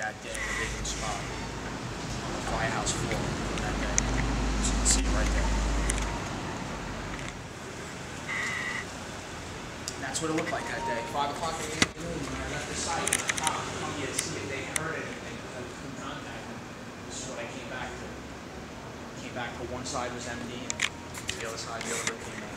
that day in the vacant spot on the firehouse floor that day. So you can see it right there. And that's what it looked like that day. 5 o'clock in the afternoon, when I left the site, the cop come here to see if they heard anything, because I couldn't contact them. This is what I came back to. I came back to one side was empty, and the other side, the other came back.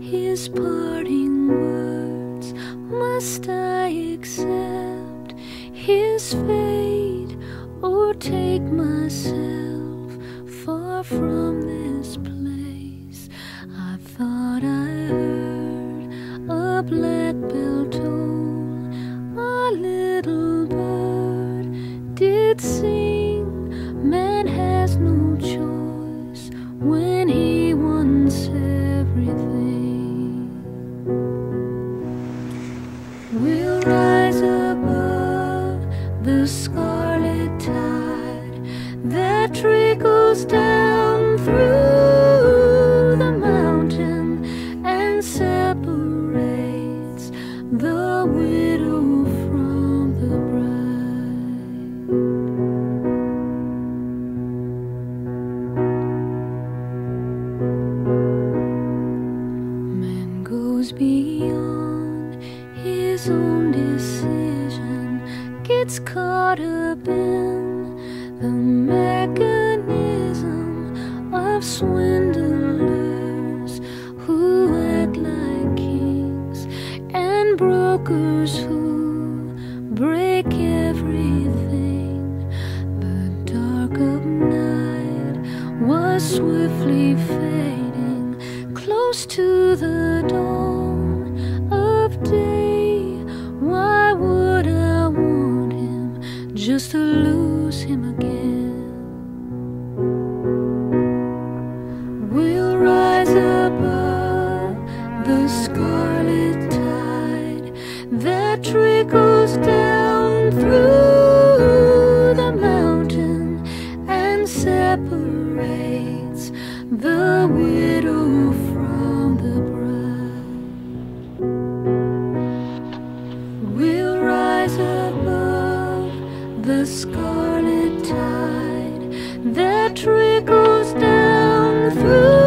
His parting words, must I accept his fate or take myself far from this place? I thought I heard a black-bill toll, my little bird did sing, man has no choice when he wants everything. We'll rise above the scarlet tide that trickles down through the mountain and separates the widow from the bride. Man goes beyond his own decision, gets caught up in the mechanism of swindlers who act like kings and brokers who break everything. The dark of night was swiftly fading close to the dawn of day. Just to lose him again. We'll rise above the scarlet tide that trickles down through the mountain and separates the widow from the bride. We'll rise above the scarlet tide that trickles down through